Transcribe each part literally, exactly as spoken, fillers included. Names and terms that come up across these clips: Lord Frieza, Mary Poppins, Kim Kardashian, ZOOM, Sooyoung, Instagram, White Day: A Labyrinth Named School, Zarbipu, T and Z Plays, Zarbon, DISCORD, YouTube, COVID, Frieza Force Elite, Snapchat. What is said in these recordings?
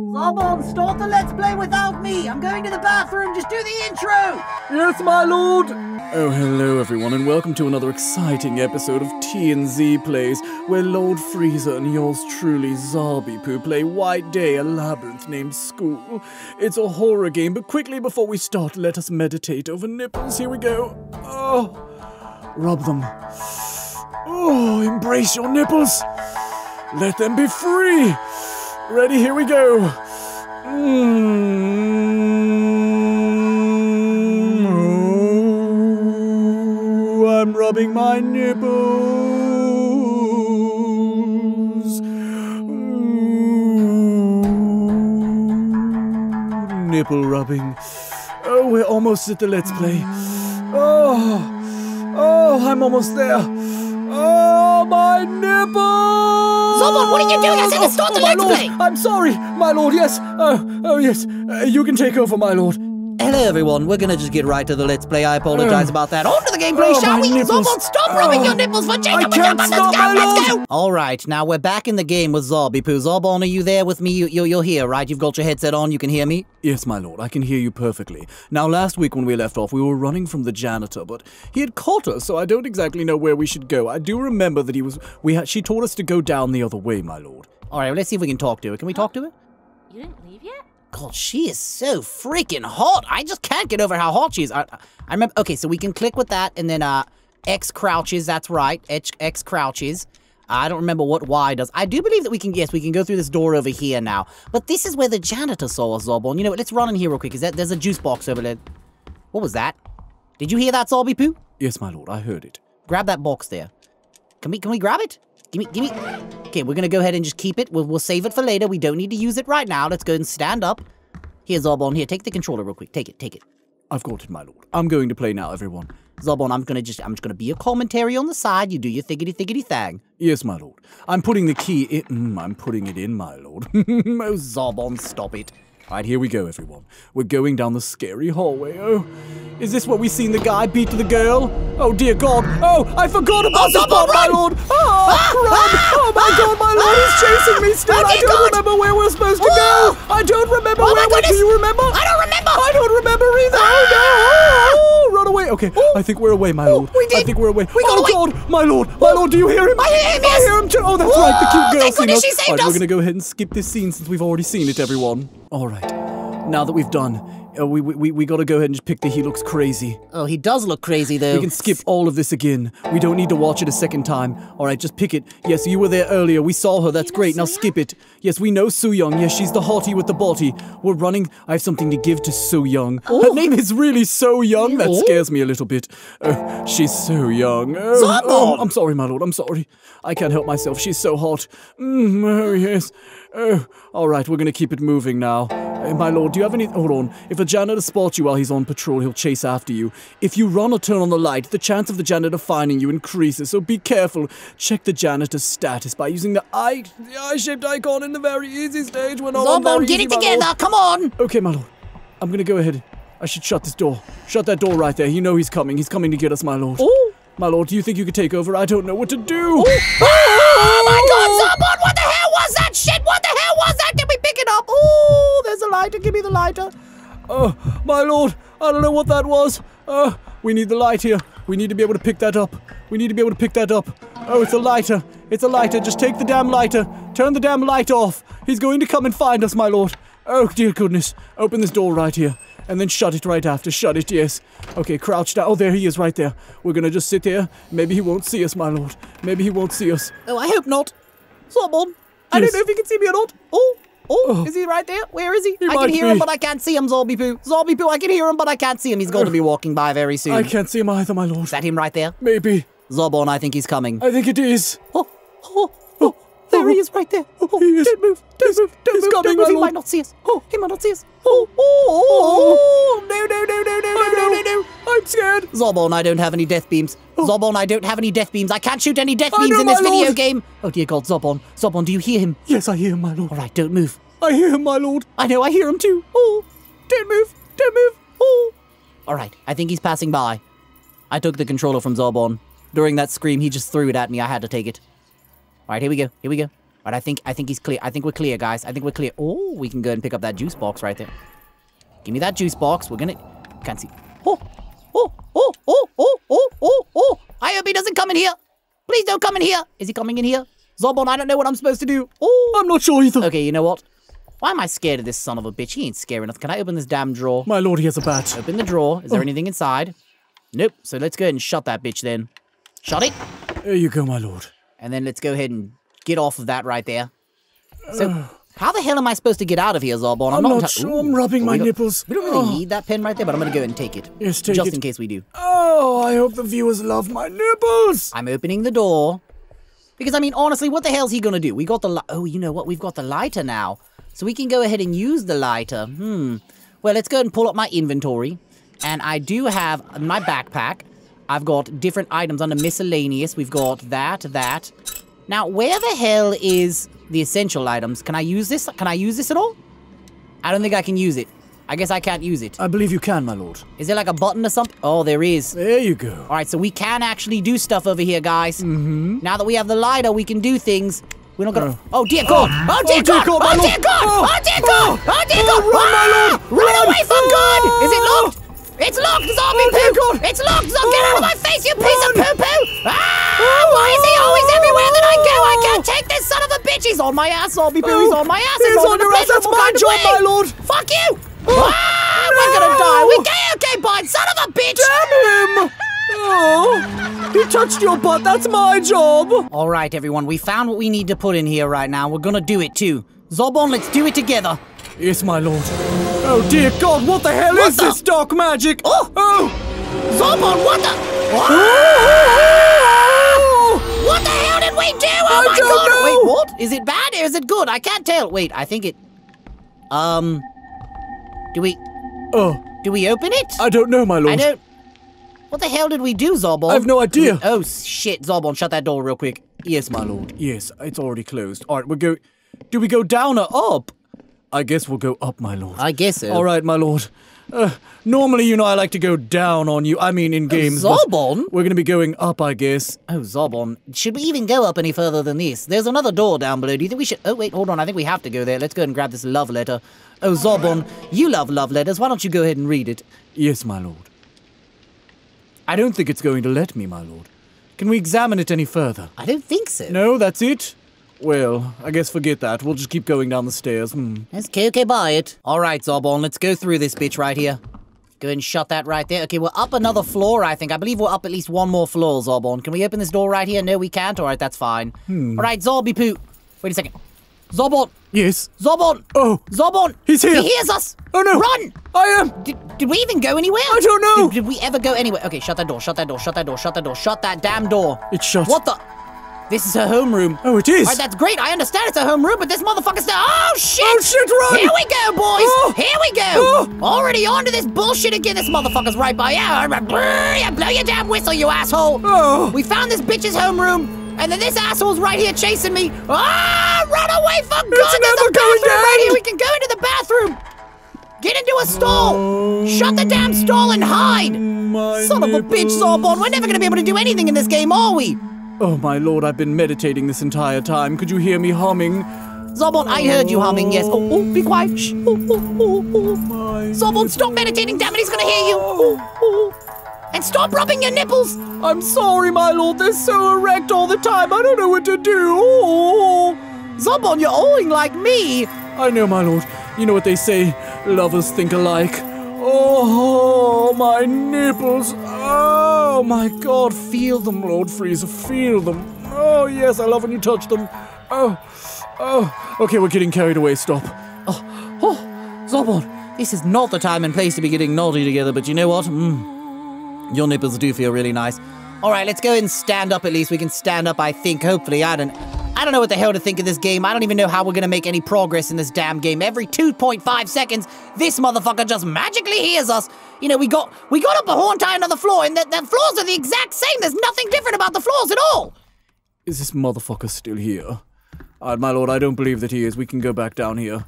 Zarbon start the Let's Play without me! I'm going to the bathroom, just do the intro! Yes, my lord! Oh, hello everyone, and welcome to another exciting episode of T and Z Plays, where Lord Frieza and yours truly, Zarbipu, play White Day: A Labyrinth Named School. It's a horror game, but quickly before we start, let us meditate over nipples. Here we go. Oh, rub them. Oh, embrace your nipples. Let them be free. Ready, here we go. Mm-hmm. Oh, I'm rubbing my nipples. Ooh, nipple rubbing. Oh, we're almost at the Let's Play. Oh, oh, I'm almost there. Oh, my nipples! Zarbon, what are you doing? I said to start the Let's Play! I'm sorry, my lord, yes. Oh, oh yes. Uh, you can take over, my lord. Hello, everyone. We're gonna just get right to the Let's Play. I apologize um, about that. On to the gameplay, oh, shall we? Zarbon, stop oh, rubbing your nipples for Jacob! I can't let's stop, go, my let's lord. Go! Alright, now we're back in the game with Zarbipu. Zarbon, are you there with me? You, you, you're here, right? You've got your headset on, you can hear me? Yes, my lord, I can hear you perfectly. Now, last week when we left off, we were running from the janitor, but he had caught us, so I don't exactly know where we should go. I do remember that he was... We had, she taught us to go down the other way, my lord. Alright, well, let's see if we can talk to her. Can we talk to her? You didn't leave yet? God, she is so freaking hot. I just can't get over how hot she is. I, I remember, okay, so we can click with that, and then uh, X crouches, that's right, X, X crouches. I don't remember what Y does. I do believe that we can, yes, we can go through this door over here now. But this is where the janitor saw us, Zarbon. You know what, let's run in here real quick, because that, there's a juice box over there. What was that? Did you hear that, Zarbipu? Yes, my lord, I heard it. Grab that box there. Can we, can we grab it? Gimme, gimme. Okay, we're gonna go ahead and just keep it. We'll, we'll save it for later. We don't need to use it right now. Let's go and stand up. Here, Zarbon, here, take the controller real quick. Take it, take it. I've got it, my lord. I'm going to play now, everyone. Zarbon, I'm gonna just, I'm just gonna be a commentary on the side. You do your thiggity thiggity thang. Yes, my lord. I'm putting the key in, mm, I'm putting it in, my lord. Oh, Zarbon, stop it. All right, here we go, everyone. We're going down the scary hallway. Oh, is this what we seen the guy beat to the girl? Oh, dear God. Oh, I forgot about oh, the spot, my lord. Oh, ah, run. Ah, oh, my ah, God, my lord ah, is chasing me still. Oh, I don't God. remember where we're supposed to oh. go. I don't remember oh, where we're Do you remember? I don't remember. I don't remember either. Ah. Oh, no. Oh, run away. Okay, oh. I think we're away, my lord. Oh, we did. I think we're away. We oh, God, away. my lord. My lord, do you hear him? I hear him, yes. I hear him too. Oh, that's oh, right. The cute girl scene. Us. She saved All right, us. We're going to go ahead and skip this scene since we've already seen it, everyone. All right, now that we've done, uh, we, we, we gotta go ahead and just pick the he looks crazy. Oh, he does look crazy, though. We can skip all of this again. We don't need to watch it a second time. All right, just pick it. Yes, you were there earlier. We saw her. That's great. Now skip it. Yes, we know Sooyoung. Yes, she's the hottie with the baltie. We're running. I have something to give to Sooyoung. Oh. Her name is really Sooyoung. That scares me a little bit. Oh, she's so young. Oh, oh, I'm sorry, my lord. I'm sorry. I can't help myself. She's so hot. Mm, oh, yes. Oh, all right, we're gonna keep it moving now. Uh, my lord, do you have any- hold on. If a janitor spots you while he's on patrol, he'll chase after you. If you run or turn on the light, the chance of the janitor finding you increases, so be careful. Check the janitor's status by using the eye- the eye-shaped icon in the very easy stage when all- Zarbon, get it together, come on! Okay, my lord. I'm gonna go ahead. I should shut this door. Shut that door right there. You know he's coming. He's coming to get us, my lord. Oh! My lord, do you think you could take over? I don't know what to do! Oh, oh my God, Zarbon, what the hell was that shit? What the hell was that? Did we pick it up? Oh, there's a lighter. Give me the lighter. Oh, my lord, I don't know what that was. Oh, we need the light here. We need to be able to pick that up. We need to be able to pick that up. Oh, it's a lighter. It's a lighter. Just take the damn lighter. Turn the damn light off. He's going to come and find us, my lord. Oh, dear goodness. Open this door right here. And then shut it right after. Shut it, yes. Okay, crouch down. Oh, there he is right there. We're gonna just sit here. Maybe he won't see us, my lord. Maybe he won't see us. Oh, I hope not. Someone. Yes. I don't know if he can see me or not. Oh, oh, oh. Is he right there? Where is he? he I can hear be. him, but I can't see him, Zarbipu. Zarbipu, I can hear him, but I can't see him. He's going uh, to be walking by very soon. I can't see him either, my lord. Is that him right there? Maybe. Zarbon, I think he's coming. I think it is. Oh, oh, oh. There he is right there. Oh, don't move. Don't move. Don't move. Don't move. He might not see us. Oh, he might not see us. Oh, oh, oh. No, no, no, no, no, no, no, no. I'm scared. Zarbon, I don't have any death beams. Zarbon, I don't have any death beams. I can't shoot any death beams in this video game. Oh, dear God, Zarbon. Zarbon, do you hear him? Yes, I hear him, my lord. All right, don't move. I hear him, my lord. I know, I hear him too. Oh, don't move. Don't move. Oh. All right, I think he's passing by. I took the controller from Zarbon. During that scream, he just threw it at me. I had to take it. All right, here we go. Here we go. All right, I think I think he's clear. I think we're clear, guys. I think we're clear. Oh, we can go and pick up that juice box right there. Give me that juice box. We're gonna can't see. Oh, oh, oh, oh, oh, oh, oh, oh! I hope he doesn't come in here. Please don't come in here. Is he coming in here? Zarbon, I don't know what I'm supposed to do. Oh, I'm not sure either. Okay, you know what? Why am I scared of this son of a bitch? He ain't scary enough. Can I open this damn drawer? My lord, he has a bat. Open the drawer. Is there oh. anything inside? Nope. So let's go ahead and shut that bitch then. Shut it. There you go, my lord. And then let's go ahead and get off of that right there. So, uh, how the hell am I supposed to get out of here, Zarbon? I'm, I'm not, not sure. Ooh, I'm rubbing my nipples. We don't really oh. need that pen right there, but I'm going to go and take it. Yes, take just it. Just in case we do. Oh, I hope the viewers love my nipples. I'm opening the door. Because, I mean, honestly, what the hell's he going to do? We got the... Oh, you know what? We've got the lighter now. So we can go ahead and use the lighter. Hmm. Well, let's go ahead and pull up my inventory. And I do have my backpack. I've got different items under miscellaneous. We've got that, that. Now, where the hell is the essential items? Can I use this? Can I use this at all? I don't think I can use it. I guess I can't use it. I believe you can, my lord. Is there like a button or something? Oh, there is. There you go. All right, so we can actually do stuff over here, guys. Mm-hmm. Now that we have the lighter, we can do things. We're not gonna. Oh, oh dear God! Oh dear God! Oh dear God! Oh dear God! Oh dear God! Run, my lord! Run away from God! Is it locked? It's locked, zombie poo! It's locked, zombie! Get out of my face, you piece of poo poo! Ah! Why is he always everywhere that I go? I can't take this son of a bitch! He's on my ass, zombie poo! He's on my ass! He's on your ass! That's my job, my lord! Fuck you! Ah! We're gonna die! We're gay, okay, bye! Son of a bitch! Damn him! Oh, he touched your butt. That's my job. All right, everyone. We found what we need to put in here right now. We're going to do it, too. Zarbon, let's do it together. Yes, my lord. Oh, dear God. What the hell what is the? this dark magic? Oh, oh. Zarbon, what the? Oh. Oh. What the hell did we do? Oh, I my God. Know. Wait, what? Is it bad or is it good? I can't tell. Wait, I think it... Um... Do we... Oh. Do we open it? I don't know, my lord. I don't... What the hell did we do, Zarbon? I have no idea. We, oh, shit. Zarbon, shut that door real quick. Yes, my lord. Yes, it's already closed. All right, we'll go... Do we go down or up? I guess we'll go up, my lord. I guess so. All right, my lord. Uh, normally, you know, I like to go down on you. I mean, in games. Oh, Zarbon? We're going to be going up, I guess. Oh, Zarbon. Should we even go up any further than this? There's another door down below. Do you think we should... Oh, wait, hold on. I think we have to go there. Let's go and grab this love letter. Oh, Zarbon, you love love letters. Why don't you go ahead and read it? Yes, my lord. I don't think it's going to let me, my lord. Can we examine it any further? I don't think so. No, that's it? Well, I guess forget that. We'll just keep going down the stairs. Mm. That's okay, okay, buy it. All right, Zarbon, let's go through this bitch right here. Go ahead and shut that right there. Okay, we're up another floor, I think. I believe we're up at least one more floor, Zarbon. Can we open this door right here? No, we can't. All right, that's fine. Hmm. All right, Zombie Poo. Wait a second. Zarbon! Yes? Zarbon! Oh! Zarbon! He's here! He hears us! Oh no! Run! I am! Did, did we even go anywhere? I don't know! Did, did we ever go anywhere? Okay, shut that door, shut that door, shut that door, shut that door, shut that damn door! It's shut. What the? This is her homeroom. Oh, it is! Alright, that's great, I understand it's a homeroom, but this motherfucker's still- Oh shit! Oh shit, run! Here we go, boys! Oh. Here we go! Oh. Already onto this bullshit again, this motherfucker's right by- Yeah, blow your damn whistle, you asshole! Oh! We found this bitch's homeroom! And then this asshole's right here chasing me. Ah! Run away from God! It's never going down. Right here. We can go into the bathroom. Get into a stall. Oh, shut the damn stall and hide. Son of a bitch, Zarbon. We're never going to be able to do anything in this game, are we? Oh, my lord, I've been meditating this entire time. Could you hear me humming? Zarbon, I heard you humming, yes. Oh, oh, be quiet. Shh. Oh, oh, oh, oh. Zarbon, stop meditating. Damn it, he's going to hear you. Oh, oh. And stop rubbing your nipples! I'm sorry, my lord. They're so erect all the time. I don't know what to do. Oh. Zarbon, you're owing like me. I know, my lord. You know what they say. Lovers think alike. Oh, my nipples. Oh, my God. Feel them, Lord Frieza. Feel them. Oh, yes. I love when you touch them. Oh. Oh. Okay, we're getting carried away. Stop. Oh. Oh. Zarbon, this is not the time and place to be getting naughty together, but you know what? Mm. Your nipples do feel really nice. All right, let's go ahead and stand up at least. We can stand up, I think, hopefully. I don't I don't know what the hell to think of this game. I don't even know how we're going to make any progress in this damn game. Every two point five seconds, this motherfucker just magically hears us. You know, we got we got up a whole entire another floor, and the, the floors are the exact same. There's nothing different about the floors at all. Is this motherfucker still here? All right, my lord, I don't believe that he is. We can go back down here.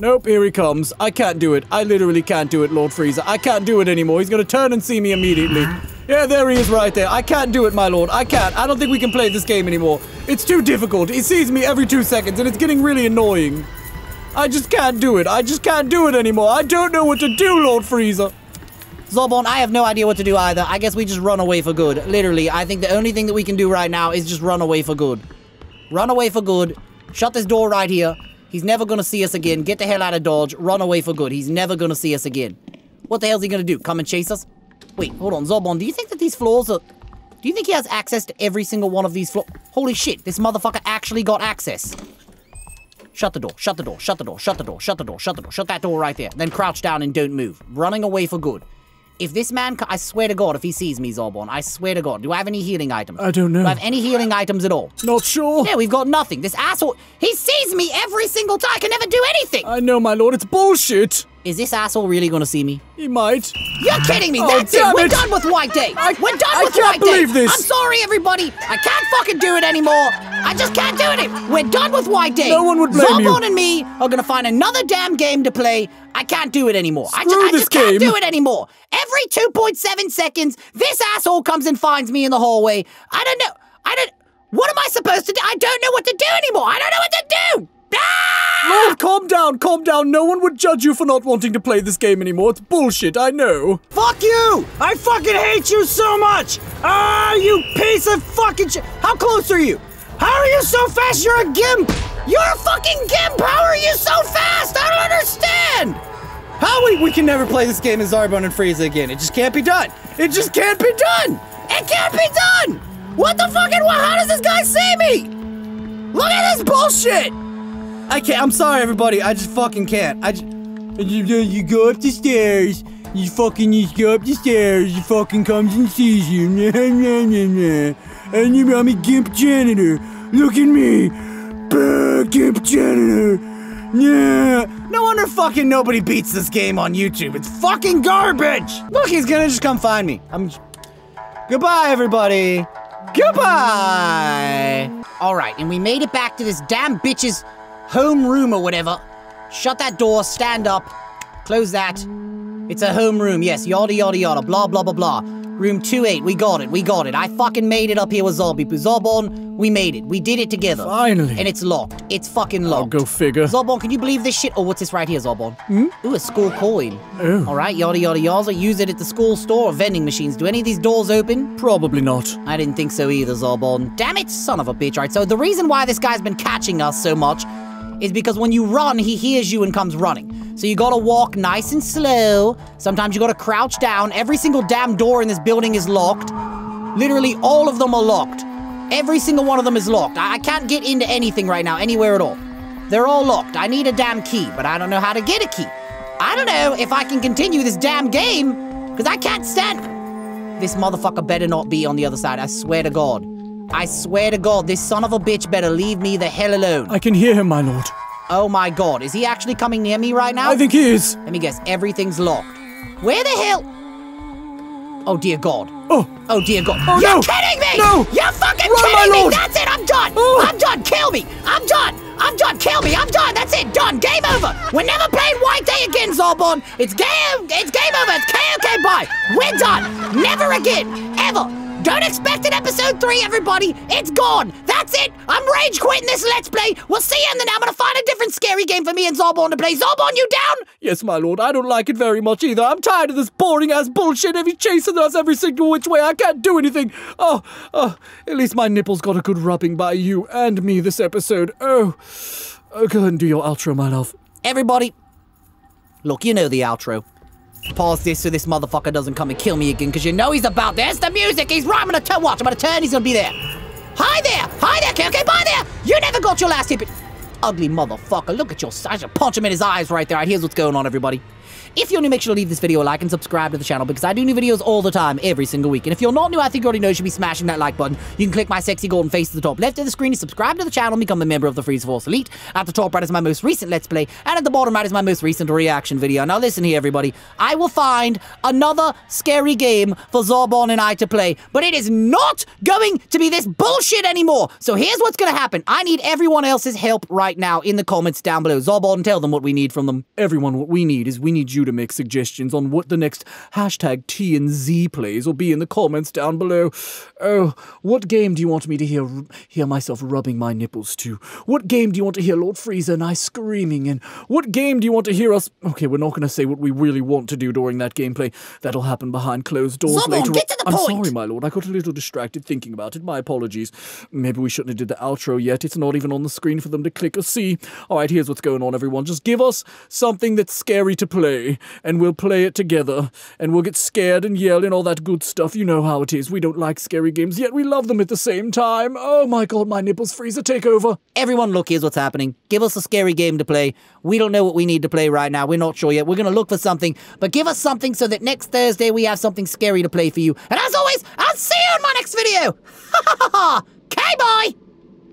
Nope, here he comes. I can't do it. I literally can't do it, Lord Frieza. I can't do it anymore. He's gonna turn and see me immediately. Yeah, there he is right there. I can't do it, my lord. I can't. I don't think we can play this game anymore. It's too difficult. It sees me every two seconds, and it's getting really annoying. I just can't do it. I just can't do it anymore. I don't know what to do, Lord Frieza. Zarbon, I have no idea what to do either. I guess we just run away for good. Literally, I think the only thing that we can do right now is just run away for good. Run away for good. Shut this door right here. He's never going to see us again. Get the hell out of Dodge. Run away for good. He's never going to see us again. What the hell is he going to do? Come and chase us? Wait, hold on. Zarbon, do you think that these floors are... Do you think he has access to every single one of these floors? Holy shit, this motherfucker actually got access. Shut the door, shut the door, shut the door, shut the door, shut the door, shut the door, shut that door right there. Then crouch down and don't move. Running away for good. If this man, I swear to God, if he sees me, Zarbon, I swear to God, do I have any healing items? I don't know. Do I have any healing items at all? Not sure. Yeah, we've got nothing. This asshole, he sees me every single time. I can never do anything. I know, my lord, it's bullshit. Is this asshole really going to see me? He might. You're kidding me. Oh, that's it. it. We're done with White Day. I, We're done I with White Day. I can't believe this. I'm sorry, everybody. I can't fucking do it anymore. I just can't do it. We're done with White Day. No one would blame Zarbon you. Zarbon and me are going to find another damn game to play. I can't do it anymore. Screw I, ju I this just can't game. do it anymore. Every two point seven seconds, this asshole comes and finds me in the hallway. I don't know. I don't... What am I supposed to do? I don't know what to do anymore. I don't know what to do. Ah! Lord, calm down, calm down. No one would judge you for not wanting to play this game anymore. It's bullshit, I know. Fuck you! I fucking hate you so much! Ah, you piece of fucking shit! How close are you? How are you so fast? You're a gimp! You're a fucking gimp! How are you so fast? I don't understand! How we- we can never play this game as Zarbon and Frieza again. It just can't be done. It just can't be done! It can't be done! What the fucking- how does this guy see me? Look at this bullshit! I can't. I'm sorry, everybody. I just fucking can't. I just... You, you go up the stairs. You fucking you go up the stairs. You fucking comes and sees you. Nah, nah, nah, nah. And you, I'm a gimp janitor. Look at me. Bah, gimp janitor. Nah. No wonder fucking nobody beats this game on YouTube. It's fucking garbage. Look, he's gonna just come find me. I'm... Goodbye, everybody. Goodbye. All right, and we made it back to this damn bitch's... home room or whatever. Shut that door, stand up, close that. It's a home room, yes, yada yada yada, blah blah blah blah. Room two eight, we got it, we got it. I fucking made it up here with Zarbon. Zarbon, we made it, we did it together. Finally. And it's locked, it's fucking locked. I'll go figure. Zarbon, can you believe this shit? Oh, what's this right here, Zarbon? Hmm? Ooh, a school coin. Oh. All right, yada yada yada, use it at the school store or vending machines. Do any of these doors open? Probably not. I didn't think so either, Zarbon. Damn it, son of a bitch. All right, so the reason why this guy's been catching us so much is because when you run, he hears you and comes running. So you gotta walk nice and slow. Sometimes you gotta crouch down. Every single damn door in this building is locked. Literally all of them are locked. Every single one of them is locked. I, I can't get into anything right now, anywhere at all. They're all locked. I need a damn key, but I don't know how to get a key. I don't know if I can continue this damn game, because I can't stand... This motherfucker better not be on the other side, I swear to God. I swear to God, this son of a bitch better leave me the hell alone. I can hear him, my lord. Oh my God, is he actually coming near me right now? I think he is. Let me guess, everything's locked. Where the hell? Oh dear God. Oh. Oh dear God. Oh, You're no. kidding me! No! You're fucking Run, kidding my lord. me! That's it, I'm done! Oh. I'm done, kill me! I'm done! I'm done, kill me! I'm done, that's it, done, game over! We're never playing White Day again, Zarbon! It's game, it's game over, it's K O K, bye! We're done! Never again, ever! Don't expect it, episode three, everybody. It's gone. That's it. I'm rage quitting this Let's Play. We'll see you in the now. I'm going to find a different scary game for me and Zarbon to play. Zarbon, you down? Yes, my lord. I don't like it very much either. I'm tired of this boring-ass bullshit. If he's chasing us every single which way, I can't do anything. Oh, oh, at least my nipples got a good rubbing by you and me this episode. Oh, oh go ahead and do your outro, my love. Everybody, look, you know the outro. Pause this so this motherfucker doesn't come and kill me again, because you know he's about. There's the music. He's right. I'm going to watch. I'm going to turn. He's going to be there. Hi there. Hi there, K O K. Okay, bye there. You never got your last hit. But ugly motherfucker. Look at your size. I should punch him in his eyes right there. All right, here's what's going on, everybody. If you're new, make sure to leave this video a like and subscribe to the channel, because I do new videos all the time, every single week. And if you're not new, I think you already know you should be smashing that like button. You can click my sexy golden face to the top left of the screen to subscribe to the channel and become a member of the Frieza Force Elite. At the top right is my most recent Let's Play, and at the bottom right is my most recent reaction video. Now listen here, everybody. I will find another scary game for Zarbon and I to play, but it is not going to be this bullshit anymore. So here's what's going to happen. I need everyone else's help right now in the comments down below. Zarbon, tell them what we need from them. Everyone, what we need is we need need you to make suggestions on what the next hashtag T and Z Plays will be in the comments down below. Oh, what game do you want me to hear hear myself rubbing my nipples to? What game do you want to hear Lord Frieza and I screaming in? What game do you want to hear us... Okay, we're not going to say what we really want to do during that gameplay. That'll happen behind closed doors Zarbon, later get to the I'm point. Sorry, my lord. I got a little distracted thinking about it. My apologies. Maybe we shouldn't have did the outro yet. It's not even on the screen for them to click or see. All right, here's what's going on, everyone. Just give us something that's scary to play, and we'll play it together, and we'll get scared and yell and all that good stuff. You know how it is. We don't like scary games, yet we love them at the same time. Oh, my God, my nipples. Frieza, take over. Everyone, look, here's what's happening. Give us a scary game to play. We don't know what we need to play right now. We're not sure yet. We're going to look for something, but give us something so that next Thursday we have something scary to play for you. And as always, I'll see you in my next video. Ha ha ha ha. K-bye.